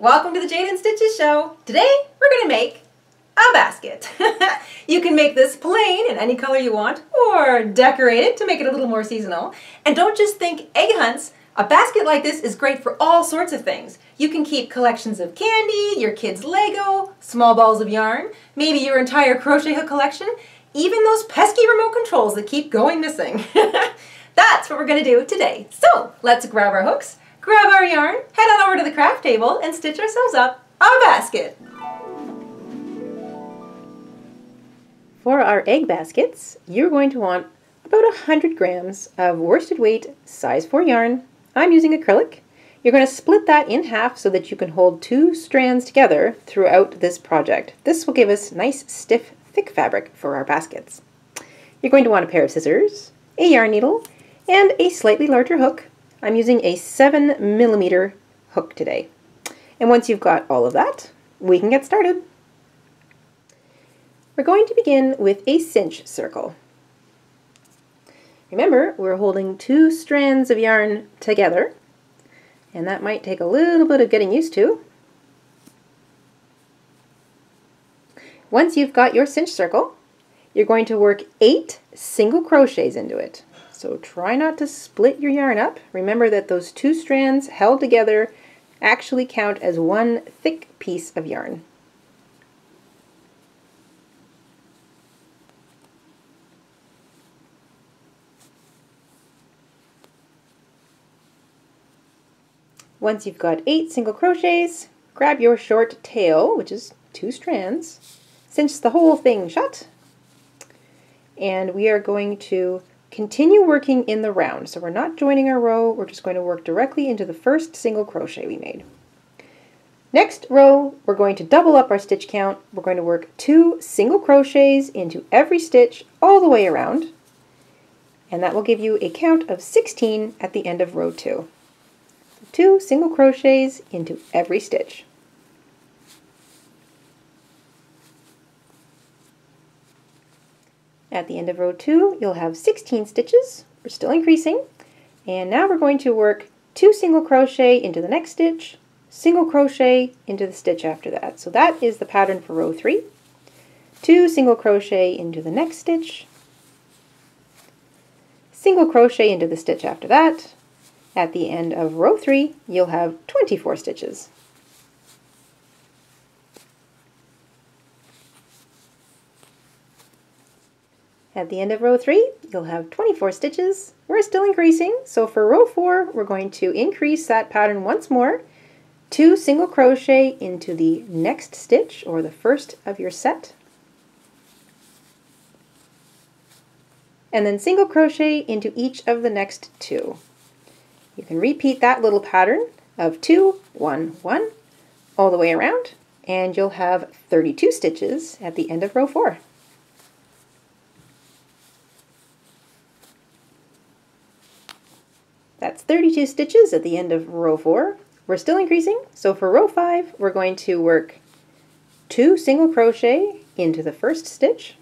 Welcome to the Jayda InStitches show. Today we're going to make a basket. You can make this plain in any color you want or decorate it to make it a little more seasonal. And don't just think egg hunts. A basket like this is great for all sorts of things. You can keep collections of candy, your kids' Lego, small balls of yarn, maybe your entire crochet hook collection, even those pesky remote controls that keep going missing. That's what we're going to do today. So let's grab our hooks, grab our yarn, head on over to the craft table and stitch ourselves up a basket. For our egg baskets, you're going to want about 100 grams of worsted weight size 4 yarn. I'm using acrylic. You're going to split that in half so that you can hold two strands together throughout this project. This will give us nice, stiff, thick fabric for our baskets. You're going to want a pair of scissors, a yarn needle, and a slightly larger hook. I'm using a 7mm hook today. And once you've got all of that, we can get started. We're going to begin with a cinch circle. Remember, we're holding two strands of yarn together, and that might take a little bit of getting used to. Once you've got your cinch circle, you're going to work 8 single crochets into it. So try not to split your yarn up. Remember that those two strands held together actually count as one thick piece of yarn. Once you've got 8 single crochets, grab your short tail, which is 2 strands, cinch the whole thing shut, and we are going to continue working in the round. So we're not joining our row, we're just going to work directly into the first single crochet we made. Next row, we're going to double up our stitch count. We're going to work 2 single crochets into every stitch all the way around, and that will give you a count of 16 at the end of row 2. 2 single crochets into every stitch. At the end of row 2, you'll have 16 stitches. We're still increasing. And now we're going to work 2 single crochet into the next stitch, single crochet into the stitch after that. So that is the pattern for row 3. 2 single crochet into the next stitch, single crochet into the stitch after that. At the end of row 3, you'll have 24 stitches. At the end of row 3, you'll have 24 stitches. We're still increasing, so for row 4, we're going to increase that pattern once more. 2 single crochet into the next stitch, or the first of your set, and then single crochet into each of the next 2. You can repeat that little pattern of 2, 1, 1 all the way around, and you'll have 32 stitches at the end of row 4. That's 32 stitches at the end of row 4. We're still increasing, so for row 5, we're going to work 2 single crochet into the first stitch,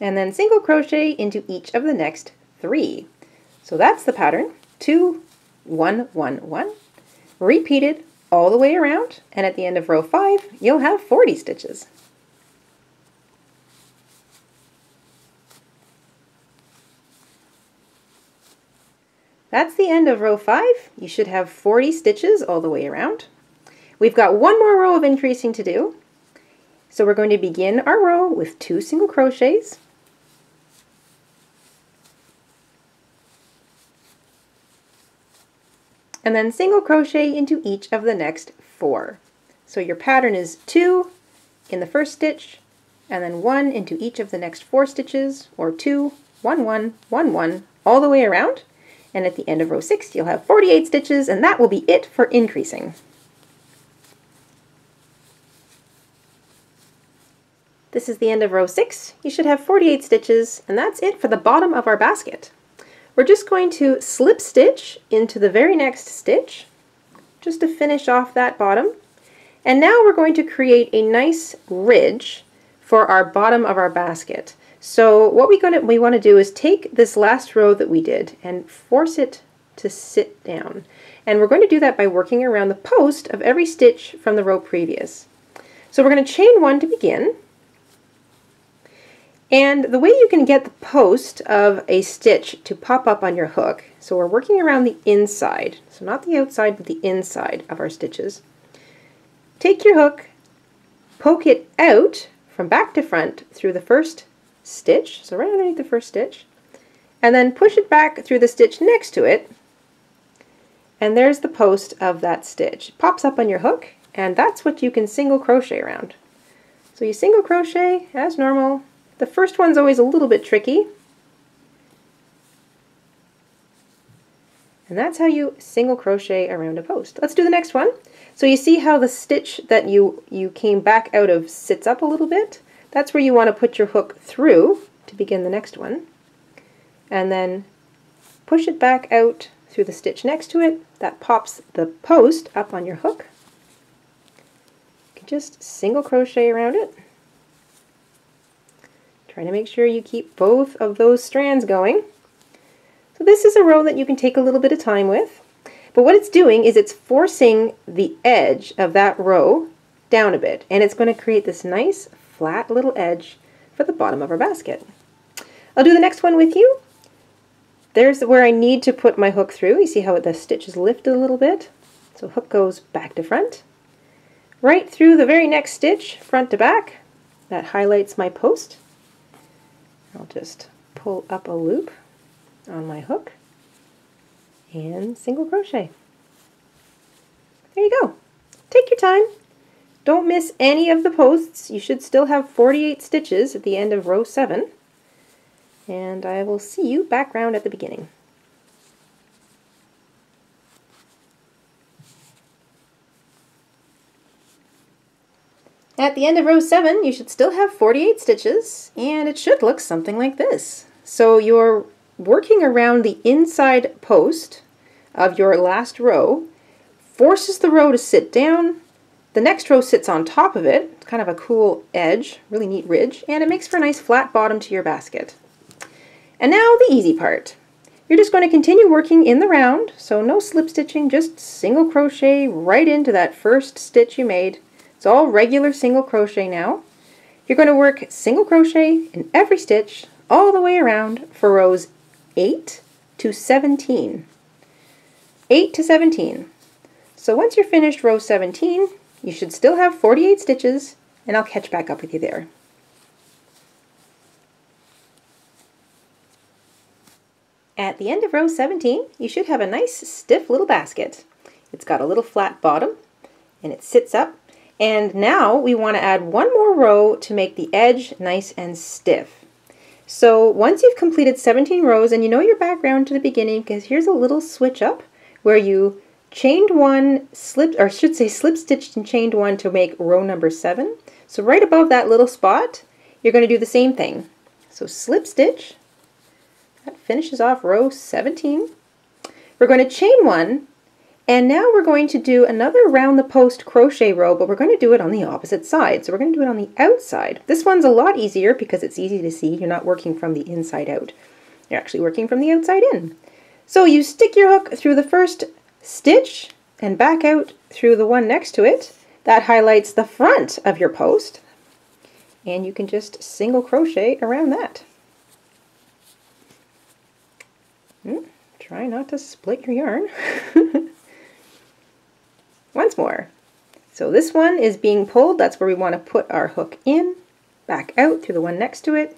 and then single crochet into each of the next 3. So that's the pattern, 2, 1, 1, 1, repeated all the way around, and at the end of row 5, you'll have 40 stitches. That's the end of row 5. You should have 40 stitches all the way around. We've got one more row of increasing to do, so we're going to begin our row with 2 single crochets, and then single crochet into each of the next 4. So your pattern is 2 in the first stitch, and then 1 into each of the next 4 stitches, or 2, 1, 1, 1, 1 all the way around. And at the end of row 6, you'll have 48 stitches, and that will be it for increasing. This is the end of row 6. You should have 48 stitches, and that's it for the bottom of our basket. We're just going to slip stitch into the very next stitch, just to finish off that bottom. And now we're going to create a nice ridge for our bottom of our basket. So what we want to do is take this last row that we did and force it to sit down. And we're going to do that by working around the post of every stitch from the row previous. So we're going to chain one to begin. And the way you can get the post of a stitch to pop up on your hook, so we're working around the inside, so not the outside, but the inside of our stitches. Take your hook, poke it out from back to front through the first stitch, so right underneath the first stitch, and then push it back through the stitch next to it, and there's the post of that stitch. It pops up on your hook, and that's what you can single crochet around. So you single crochet as normal. The first one's always a little bit tricky. And that's how you single crochet around a post. Let's do the next one. So you see how the stitch that you came back out of sits up a little bit? That's where you want to put your hook through to begin the next one. And then push it back out through the stitch next to it. That pops the post up on your hook. You can just single crochet around it. Trying to make sure you keep both of those strands going. So this is a row that you can take a little bit of time with, but what it's doing is it's forcing the edge of that row down a bit, and it's going to create this nice flat little edge for the bottom of our basket. I'll do the next one with you. There's where I need to put my hook through. You see how the stitch is lifted a little bit, so hook goes back to front, right through the very next stitch, front to back. That highlights my post. I'll just pull up a loop on my hook and single crochet. There you go. Take your time. Don't miss any of the posts. You should still have 48 stitches at the end of row 7. And I will see you back round at the beginning. At the end of row 7, you should still have 48 stitches, and it should look something like this. So you're working around the inside post of your last row, forces the row to sit down, the next row sits on top of it, it's kind of a cool edge, really neat ridge, and it makes for a nice flat bottom to your basket. And now the easy part. You're just going to continue working in the round, so no slip stitching, just single crochet right into that first stitch you made. It's all regular single crochet now. You're going to work single crochet in every stitch all the way around for rows 8 to 17. 8 to 17. So once you're finished row 17, you should still have 48 stitches, and I'll catch back up with you there. At the end of row 17, you should have a nice stiff little basket. It's got a little flat bottom, and it sits up. And now we want to add one more row to make the edge nice and stiff. So once you've completed 17 rows, and you know you're back round to the beginning, because here's a little switch up where you chained one, slip stitched and chained one to make row number 7. So right above that little spot, you're going to do the same thing. So slip stitch, that finishes off row 17. We're going to chain one. And now we're going to do another round the post crochet row, but we're going to do it on the opposite side. So we're going to do it on the outside. This one's a lot easier because it's easy to see. You're not working from the inside out. You're actually working from the outside in. So you stick your hook through the first stitch and back out through the one next to it. That highlights the front of your post. And you can just single crochet around that. Try not to split your yarn. Once more. So this one is being pulled, that's where we want to put our hook in, back out through the one next to it,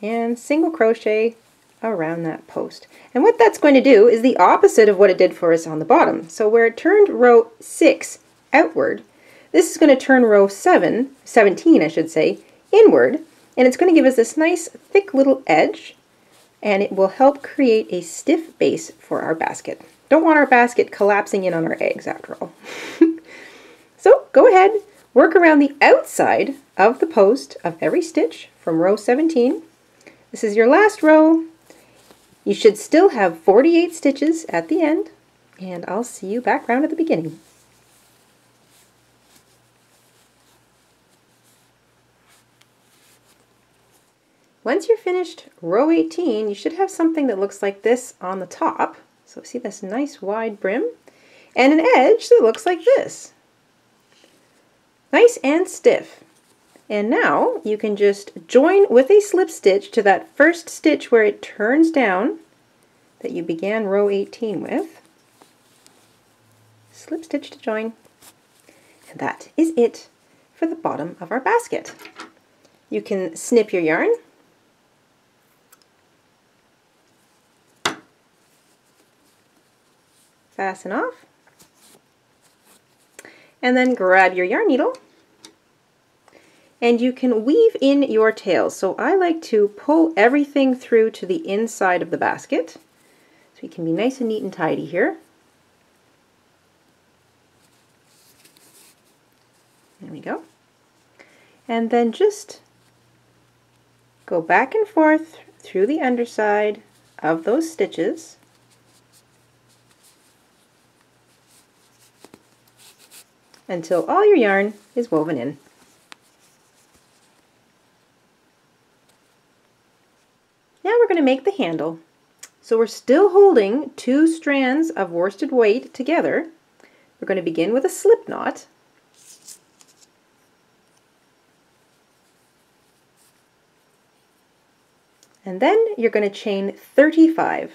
and single crochet around that post. And what that's going to do is the opposite of what it did for us on the bottom. So where it turned row 6 outward, this is going to turn row 17 inward, and it's going to give us this nice thick little edge, and it will help create a stiff base for our basket. Don't want our basket collapsing in on our eggs after all. So go ahead, work around the outside of the post of every stitch from row 17. This is your last row. You should still have 48 stitches at the end, and I'll see you back round at the beginning. Once you're finished row 18, you should have something that looks like this on the top. So see this nice wide brim and an edge that looks like this. Nice and stiff. And now you can just join with a slip stitch to that first stitch where it turns down that you began row 18 with. Slip stitch to join. And that is it for the bottom of our basket. You can snip your yarn. Fasten off. And then grab your yarn needle. And you can weave in your tails. So I like to pull everything through to the inside of the basket. So you can be nice and neat and tidy here. There we go. And then just go back and forth through the underside of those stitches. Until all your yarn is woven in. Now we're going to make the handle. So we're still holding two strands of worsted weight together. We're going to begin with a slip knot. And then you're going to chain 35.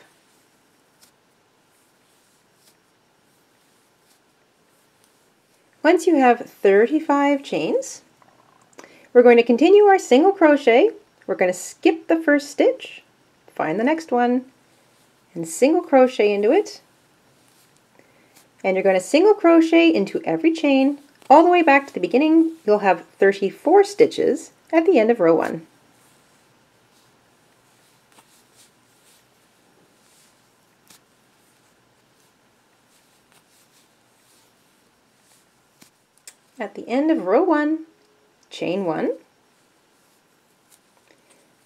Once you have 35 chains, we're going to continue our single crochet. We're going to skip the first stitch, find the next one, and single crochet into it. And you're going to single crochet into every chain all the way back to the beginning. You'll have 34 stitches at the end of row 1. At the end of row 1, chain 1,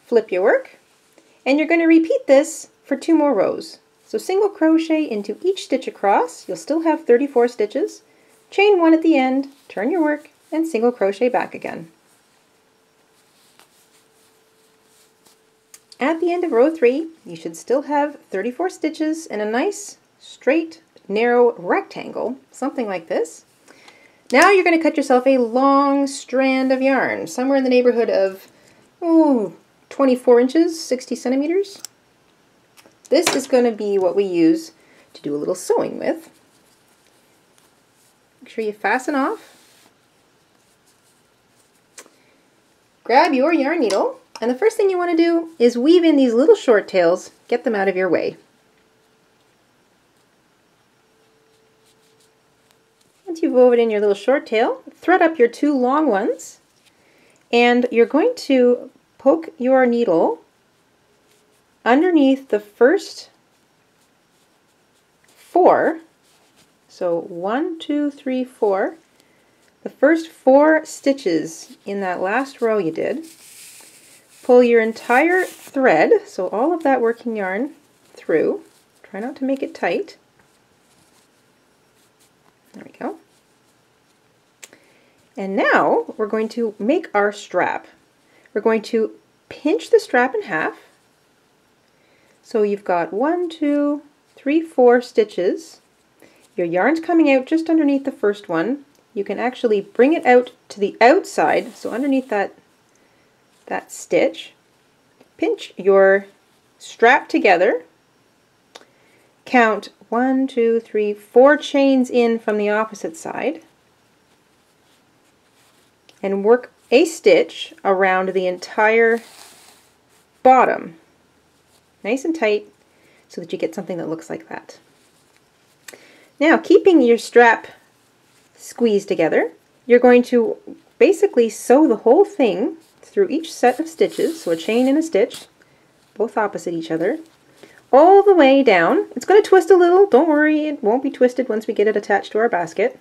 flip your work, and you're going to repeat this for 2 more rows. So single crochet into each stitch across, you'll still have 34 stitches, chain 1 at the end, turn your work, and single crochet back again. At the end of row 3, you should still have 34 stitches and a nice, straight, narrow rectangle, something like this. Now you're going to cut yourself a long strand of yarn, somewhere in the neighborhood of 24 inches, 60 centimeters. This is going to be what we use to do a little sewing with. Make sure you fasten off. Grab your yarn needle, and the first thing you want to do is weave in these little short tails, get them out of your way. You've woven in your little short tail, thread up your 2 long ones, and you're going to poke your needle underneath the first 4, so 1, 2, 3, 4, the first 4 stitches in that last row you did. Pull your entire thread, so all of that working yarn through, try not to make it tight. There we go. And now we're going to make our strap. We're going to pinch the strap in half. So you've got 1, 2, 3, 4 stitches. Your yarn's coming out just underneath the first one. You can actually bring it out to the outside, so underneath that stitch. Pinch your strap together. Count 1, 2, 3, 4 chains in from the opposite side. And work a stitch around the entire bottom, nice and tight, so that you get something that looks like that. Now, keeping your strap squeezed together, you're going to basically sew the whole thing through each set of stitches, so a chain and a stitch, both opposite each other, all the way down. It's going to twist a little, don't worry, it won't be twisted once we get it attached to our basket.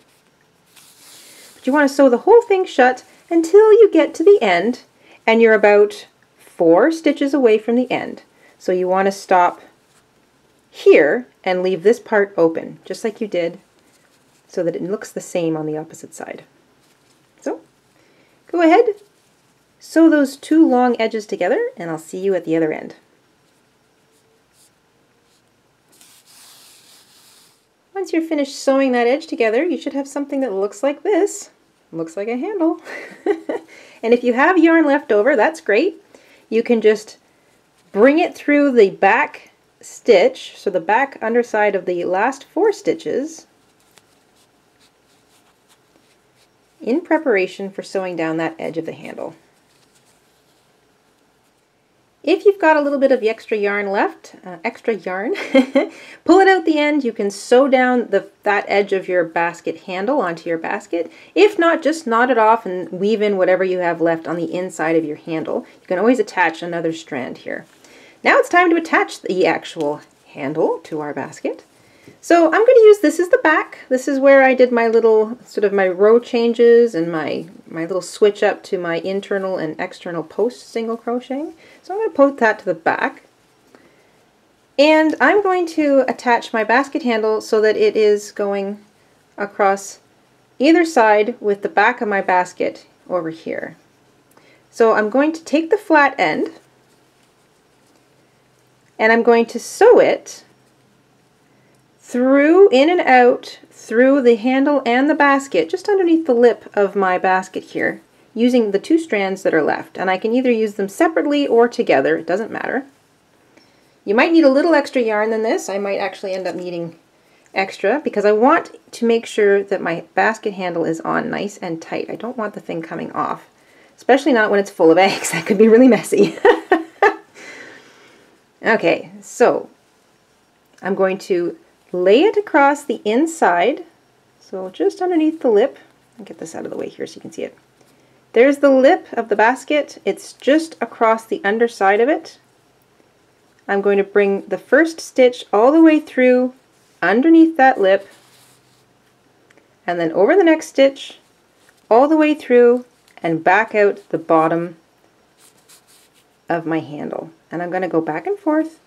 You want to sew the whole thing shut until you get to the end, and you're about 4 stitches away from the end. So you want to stop here and leave this part open, just like you did, so that it looks the same on the opposite side. So go ahead, sew those 2 long edges together, and I'll see you at the other end. Once you're finished sewing that edge together, you should have something that looks like this. Looks like a handle. And if you have yarn left over, that's great. You can just bring it through the back stitch, so the back underside of the last 4 stitches, in preparation for sewing down that edge of the handle. If you've got a little bit of extra yarn left, pull it out the end. You can sew down that edge of your basket handle onto your basket. If not, just knot it off and weave in whatever you have left on the inside of your handle. You can always attach another strand here. Now it's time to attach the actual handle to our basket. So I'm going to use this as the back. This is where I did my little my row changes and my little switch up to my internal and external post single crocheting. So I'm going to put that to the back. And I'm going to attach my basket handle so that it is going across either side with the back of my basket over here. So I'm going to take the flat end and I'm going to sew it through, in and out, through the handle and the basket, just underneath the lip of my basket here, using the 2 strands that are left. And I can either use them separately or together, it doesn't matter. You might need a little extra yarn than this. I might actually end up needing extra because I want to make sure that my basket handle is on nice and tight. I don't want the thing coming off, especially not when it's full of eggs. That could be really messy. Okay, so I'm going to lay it across the inside, so just underneath the lip. I'll get this out of the way here so you can see it. There's the lip of the basket. It's just across the underside of it. I'm going to bring the first stitch all the way through underneath that lip, and then over the next stitch all the way through and back out the bottom of my handle. And I'm going to go back and forth,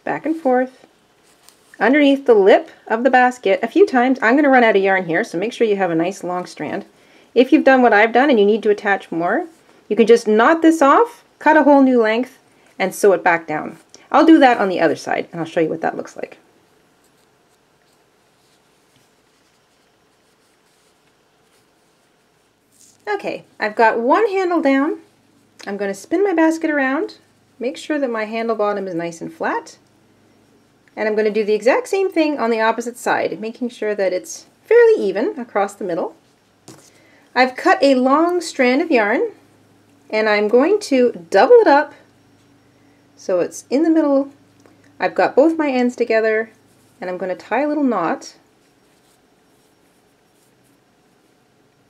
underneath the lip of the basket a few times. I'm going to run out of yarn here, so make sure you have a nice long strand. If you've done what I've done and you need to attach more, you can just knot this off, cut a whole new length, and sew it back down. I'll do that on the other side, and I'll show you what that looks like. Okay, I've got one handle down. I'm going to spin my basket around, make sure that my handle bottom is nice and flat. And I'm going to do the exact same thing on the opposite side, making sure that it's fairly even across the middle. I've cut a long strand of yarn and I'm going to double it up so it's in the middle. I've got both my ends together and I'm going to tie a little knot.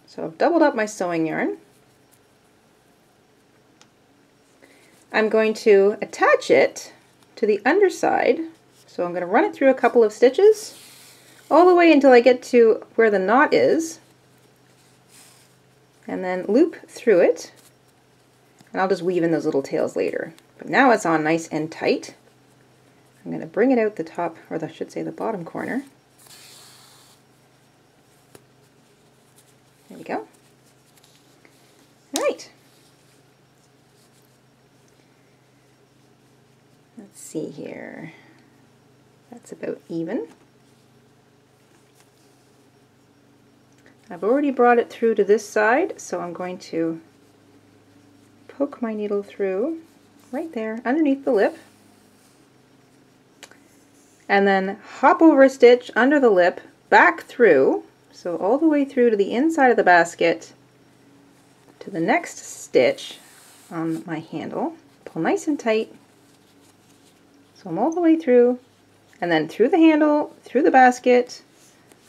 So I've doubled up my sewing yarn. I'm going to attach it to the underside. So I'm going to run it through a couple of stitches all the way until I get to where the knot is, and then loop through it, and I'll just weave in those little tails later. But now it's on nice and tight. I'm going to bring it out the top, or I should say the bottom corner. There we go. All right. Let's see here. That's about even. I've already brought it through to this side, so I'm going to poke my needle through right there underneath the lip, and then hop over a stitch under the lip, back through, so all the way through to the inside of the basket, to the next stitch on my handle, pull nice and tight, so I'm all the way through, and then through the handle, through the basket,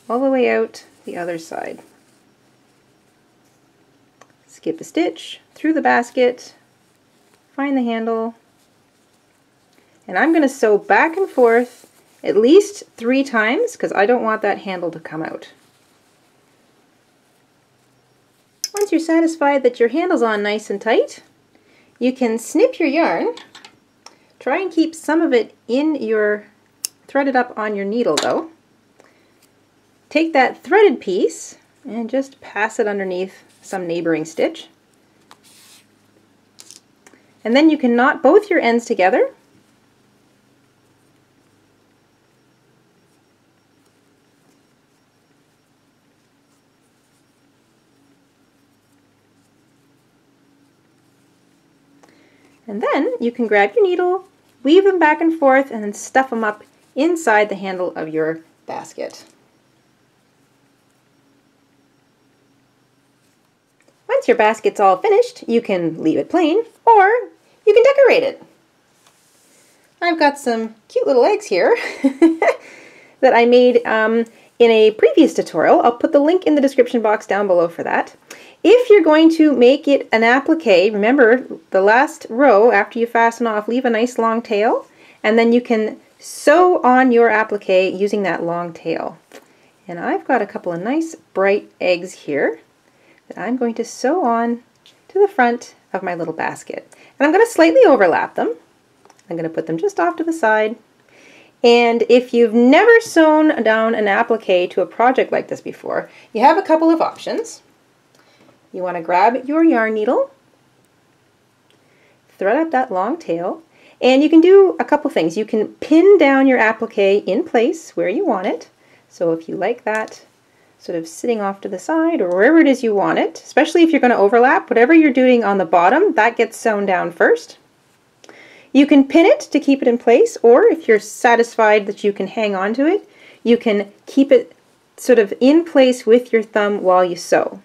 all the way out the other side. Skip a stitch, through the basket, find the handle, and I'm going to sew back and forth at least 3 times because I don't want that handle to come out. Once you're satisfied that your handle's on nice and tight, you can snip your yarn. Try and keep some of it in your thread it up on your needle though. Take that threaded piece and just pass it underneath some neighboring stitch. And then you can knot both your ends together. And then you can grab your needle, weave them back and forth, and then stuff them up inside the handle of your basket. Once your basket's all finished, you can leave it plain, or you can decorate it. I've got some cute little eggs here that I made in a previous tutorial. I'll put the link in the description box down below for that. If you're going to make it an applique, remember the last row after you fasten off, leave a nice long tail, and then you can sew on your applique using that long tail. And I've got a couple of nice bright eggs here that I'm going to sew on to the front of my little basket. And I'm going to slightly overlap them. I'm going to put them just off to the side. And if you've never sewn down an applique to a project like this before, you have a couple of options. You want to grab your yarn needle, thread up that long tail, and you can do a couple things. You can pin down your applique in place where you want it. So if you like that sort of sitting off to the side or wherever it is you want it, especially if you're going to overlap, whatever you're doing on the bottom, that gets sewn down first. You can pin it to keep it in place, or if you're satisfied that you can hang on to it, you can keep it sort of in place with your thumb while you sew.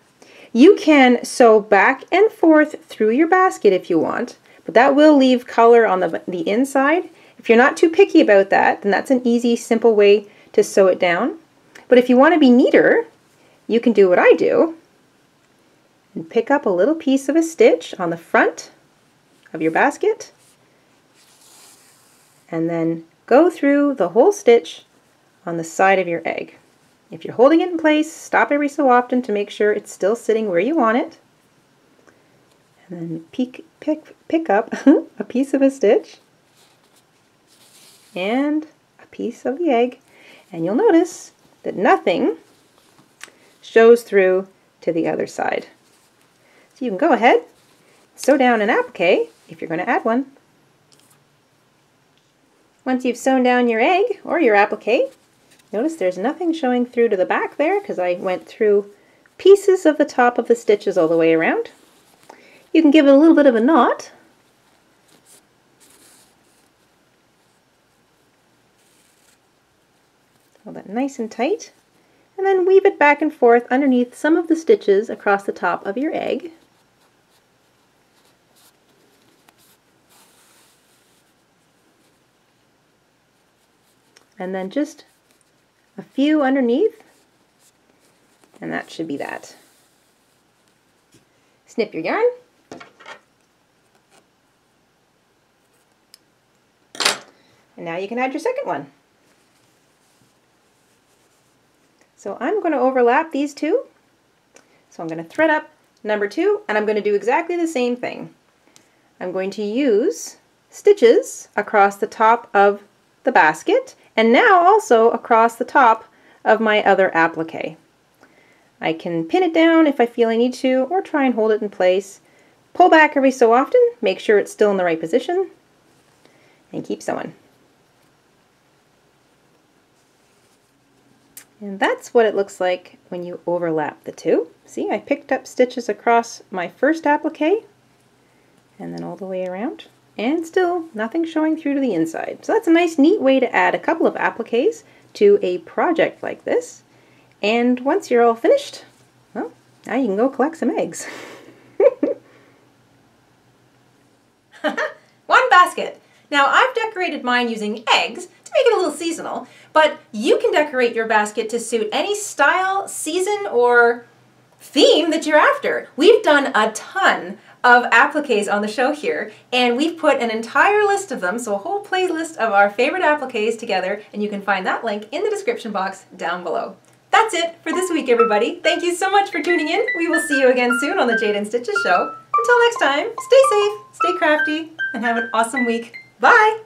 You can sew back and forth through your basket if you want, but that will leave color on the inside. If you're not too picky about that, then that's an easy, simple way to sew it down. But if you want to be neater, you can do what I do and pick up a little piece of a stitch on the front of your basket and then go through the whole stitch on the side of your egg. If you're holding it in place, stop every so often to make sure it's still sitting where you want it. And then pick up a piece of a stitch and a piece of the egg. And you'll notice that nothing shows through to the other side. So you can go ahead, sew down an applique if you're going to add one. Once you've sewn down your egg or your applique, notice there's nothing showing through to the back there because I went through pieces of the top of the stitches all the way around. You can give it a little bit of a knot. Hold that nice and tight, and then weave it back and forth underneath some of the stitches across the top of your egg. And then just a few underneath, and that should be that. Snip your yarn. And now you can add your second one. So I'm going to overlap these two. So I'm going to thread up number two, and I'm going to do exactly the same thing. I'm going to use stitches across the top of the basket, and now also across the top of my other applique. I can pin it down if I feel I need to, or try and hold it in place. Pull back every so often, make sure it's still in the right position, and keep sewing. And that's what it looks like when you overlap the two. See, I picked up stitches across my first applique, and then all the way around. And still nothing showing through to the inside. So that's a nice neat way to add a couple of appliques to a project like this. And once you're all finished, well, now you can go collect some eggs. One basket! Now I've decorated mine using eggs to make it a little seasonal, but you can decorate your basket to suit any style, season, or theme that you're after. We've done a ton of appliques on the show here, and we've put an entire list of them, so a whole playlist of our favorite appliques together, and you can find that link in the description box down below. That's it for this week, everybody. Thank you so much for tuning in. We will see you again soon on the Jayda InStitches show. Until next time, stay safe, stay crafty, and have an awesome week. Bye!